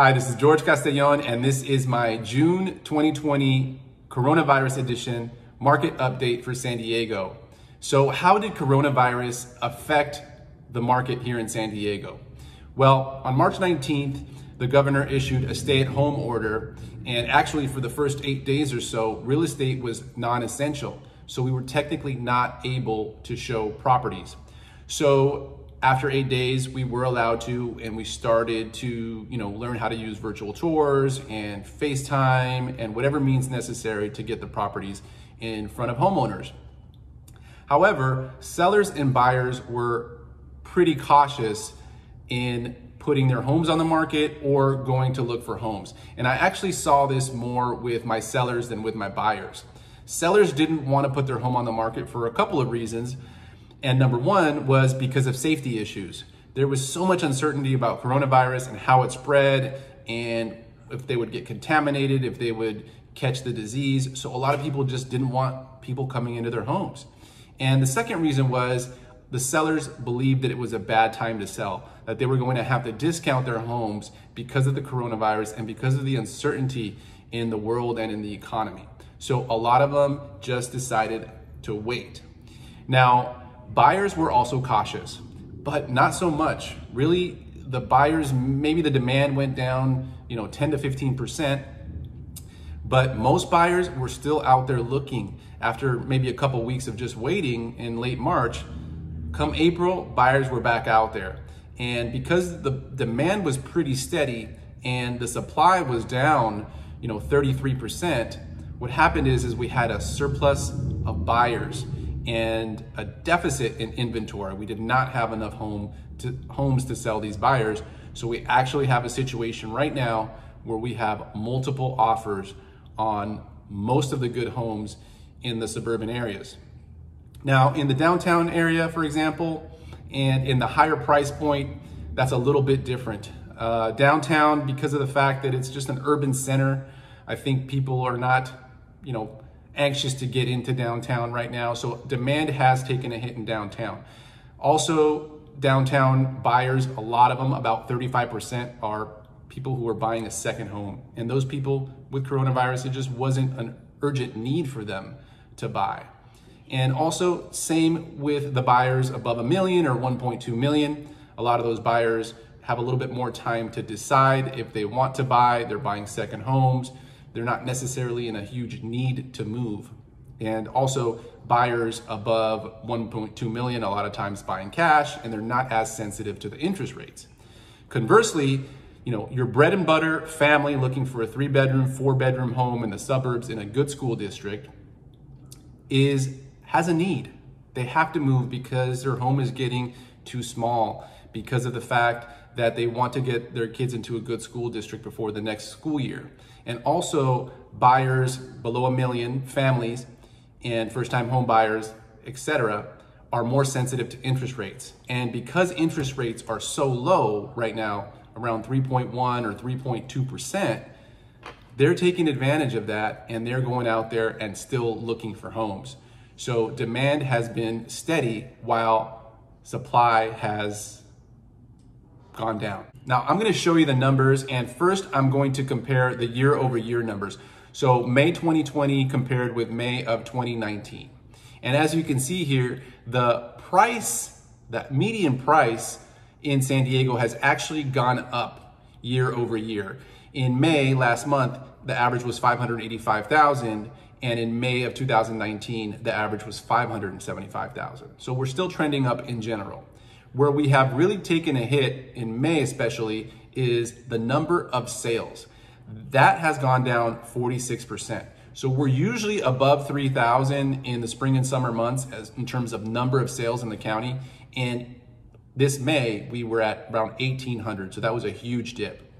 Hi, this is Jorge Castellon, and this is my June 2020 coronavirus edition market update for San Diego. So how did coronavirus affect the market here in San Diego? Well, on March 19th, the governor issued a stay-at-home order, and actually for the first 8 days or so, real estate was non-essential. So we were technically not able to show properties. So after 8 days, we were allowed to, and we started to, learn how to use virtual tours and FaceTime and whatever means necessary to get the properties in front of homeowners. However, sellers and buyers were pretty cautious in putting their homes on the market or going to look for homes. And I actually saw this more with my sellers than with my buyers. Sellers didn't want to put their home on the market for a couple of reasons. And number one was because of safety issues. There was so much uncertainty about coronavirus and how it spread and if they would get contaminated, if they would catch the disease. So a lot of people just didn't want people coming into their homes. And the second reason was the sellers believed that it was a bad time to sell, that they were going to have to discount their homes because of the coronavirus and because of the uncertainty in the world and in the economy. So a lot of them just decided to wait. Now, buyers were also cautious, but not so much. Really, the buyers, maybe the demand went down, 10 to 15%, but most buyers were still out there looking. After maybe a couple weeks of just waiting in late March, come April, buyers were back out there. And because the demand was pretty steady and the supply was down, 33%, what happened is we had a surplus of buyers and a deficit in inventory. We did not have enough homes to sell these buyers. So we actually have a situation right now where we have multiple offers on most of the good homes in the suburban areas. Now, in the downtown area, for example, and in the higher price point, that's a little bit different. Downtown, because of the fact that it's just an urban center, I think people are not, anxious to get into downtown right now. So demand has taken a hit in downtown. Also, downtown buyers, a lot of them, about 35% are people who are buying a second home. And those people with coronavirus, it just wasn't an urgent need for them to buy. And also same with the buyers above a million or 1.2 million. A lot of those buyers have a little bit more time to decide if they want to buy. They're buying second homes. They're not necessarily in a huge need to move. And also buyers above 1.2 million, a lot of times buying cash, and they're not as sensitive to the interest rates. Conversely, your bread and butter family looking for a 3-bedroom, 4-bedroom home in the suburbs in a good school district has a need. They have to move because their home is getting too small because of the fact that they want to get their kids into a good school district before the next school year. And also buyers below a million, families and first-time home buyers, etc., are more sensitive to interest rates. And because interest rates are so low right now, around 3.1 or 3.2%, they're taking advantage of that and they're going out there and still looking for homes. So demand has been steady while supply has gone down. Now I'm going to show you the numbers, and first I'm going to compare the year over year numbers. So May 2020 compared with May of 2019. And as you can see here, the price, that median price in San Diego has actually gone up year over year. In May last month, the average was $585,000, and in May of 2019, the average was $575,000. So we're still trending up in general. Where we have really taken a hit in May especially is the number of sales. That has gone down 46%. So we're usually above 3,000 in the spring and summer months in terms of number of sales in the county. And this May, we were at around 1,800, so that was a huge dip.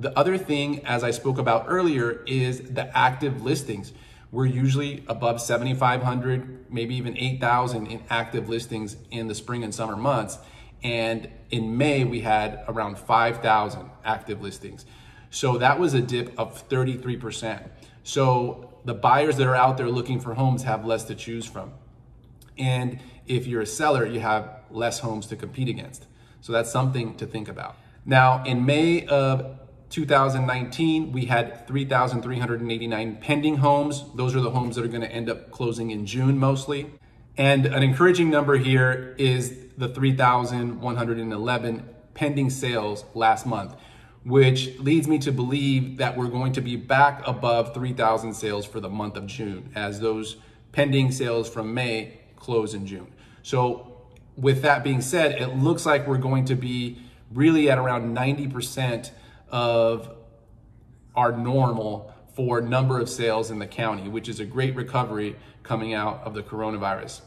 The other thing, as I spoke about earlier, is the active listings. We're usually above 7,500, maybe even 8,000 in active listings in the spring and summer months. And in May, we had around 5,000 active listings. So that was a dip of 33%. So the buyers that are out there looking for homes have less to choose from. And if you're a seller, you have less homes to compete against. So that's something to think about. Now, in May of 2019, we had 3,389 pending homes. Those are the homes that are going to end up closing in June mostly. And an encouraging number here is the 3,111 pending sales last month, which leads me to believe that we're going to be back above 3,000 sales for the month of June as those pending sales from May close in June. So with that being said, it looks like we're going to be really at around 90% of our normal for number of sales in the county, which is a great recovery coming out of the coronavirus.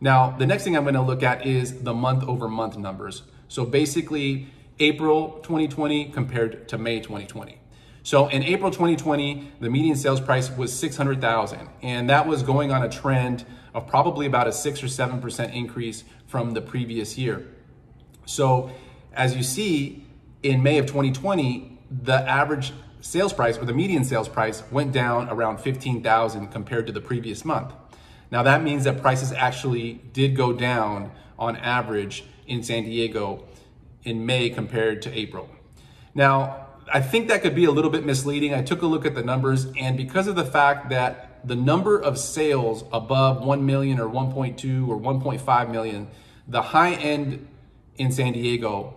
Now, the next thing I'm going to look at is the month over month numbers. So basically April 2020 compared to May 2020. So in April 2020, the median sales price was $600,000, and that was going on a trend of probably about a 6 or 7% increase from the previous year. So as you see, in May of 2020, the average sales price or the median sales price went down around $15,000 compared to the previous month. Now that means that prices actually did go down on average in San Diego in May compared to April. Now, I think that could be a little bit misleading. I took a look at the numbers, and because of the fact that the number of sales above 1 million or 1.2 or 1.5 million, the high end in San Diego,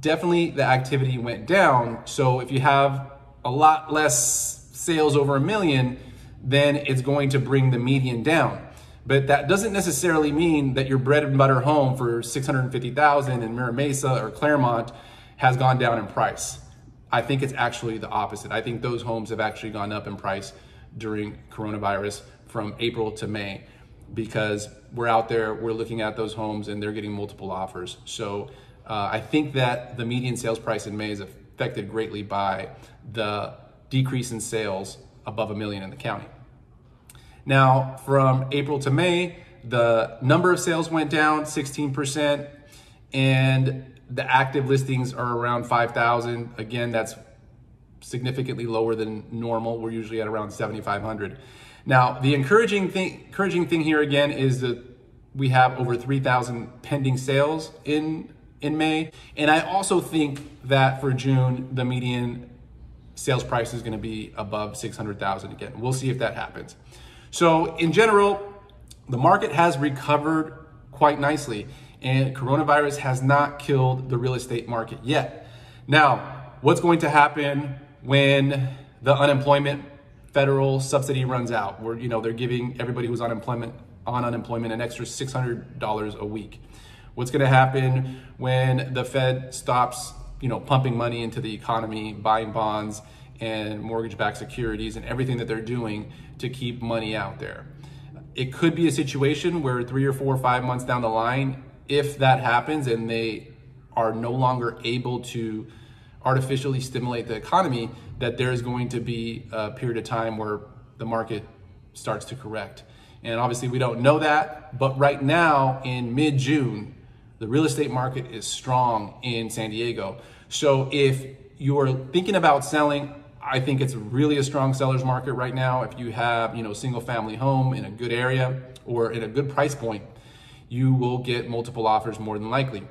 definitely the activity went down. So if you have a lot less sales over 1 million, then it's going to bring the median down. But that doesn't necessarily mean that your bread and butter home for $650,000 in Mira Mesa or Claremont has gone down in price. I think it's actually the opposite. I think those homes have actually gone up in price during coronavirus from April to May, because we're out there, we're looking at those homes and they're getting multiple offers. So I think that the median sales price in May is affected greatly by the decrease in sales above 1 million in the county. Now, from April to May, the number of sales went down 16%, and the active listings are around 5,000. Again, that's significantly lower than normal. We're usually at around 7,500. Now, the encouraging thing here again is that we have over 3,000 pending sales in May. And I also think that for June, the median sales price is going to be above 600,000 again. We'll see if that happens. So in general, the market has recovered quite nicely, and coronavirus has not killed the real estate market yet. Now, what's going to happen when the unemployment federal subsidy runs out? Where, you know, they're giving everybody who's on unemployment an extra $600 a week. What's going to happen when the Fed stops, you know, pumping money into the economy, buying bonds and mortgage-backed securities and everything that they're doing to keep money out there? It could be a situation where 3 or 4 or 5 months down the line, if that happens and they are no longer able to artificially stimulate the economy, that there's going to be a period of time where the market starts to correct. And obviously we don't know that, but right now in mid-June, the real estate market is strong in San Diego. So if you're thinking about selling, I think it's really a strong seller's market right now. If you have, you know, single family home in a good area or at a good price point, you will get multiple offers more than likely.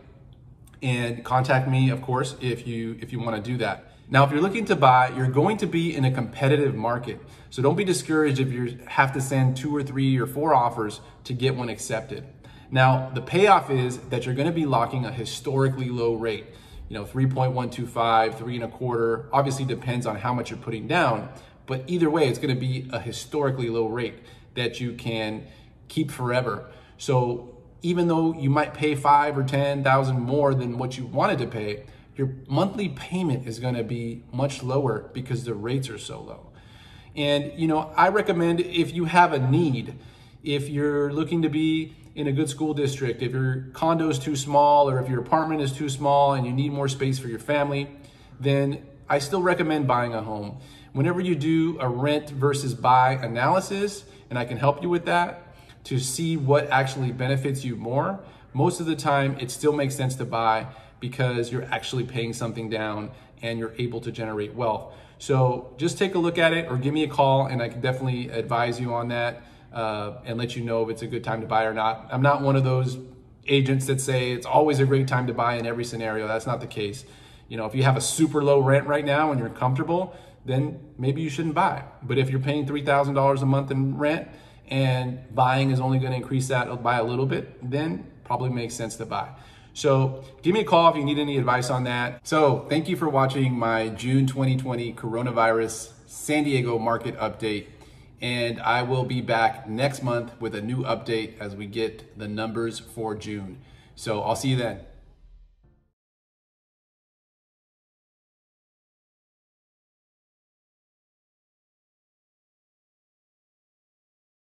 And contact me, of course, if you want to do that. Now, if you're looking to buy, you're going to be in a competitive market. So don't be discouraged if you have to send 2 or 3 or 4 offers to get one accepted. Now, the payoff is that you're going to be locking a historically low rate, you know, 3.125, 3.25, obviously depends on how much you're putting down, but either way, it's going to be a historically low rate that you can keep forever. So even though you might pay $5,000 or $10,000 more than what you wanted to pay, your monthly payment is going to be much lower because the rates are so low. And, you know, I recommend, if you have a need, if you're looking to be in a good school district, if your condo is too small or if your apartment is too small and you need more space for your family, then I still recommend buying a home. Whenever you do a rent versus buy analysis, and I can help you with that to see what actually benefits you more, most of the time it still makes sense to buy because you're actually paying something down and you're able to generate wealth. So just take a look at it or give me a call and I can definitely advise you on that. And let you know if it's a good time to buy or not. I'm not one of those agents that say it's always a great time to buy in every scenario. That's not the case. You know, if you have a super low rent right now and you're comfortable, then maybe you shouldn't buy. But if you're paying $3,000 a month in rent and buying is only going to increase that by a little bit, then probably makes sense to buy. So give me a call if you need any advice on that. So thank you for watching my June 2020 coronavirus San Diego market update. And I will be back next month with a new update as we get the numbers for June. So I'll see you then.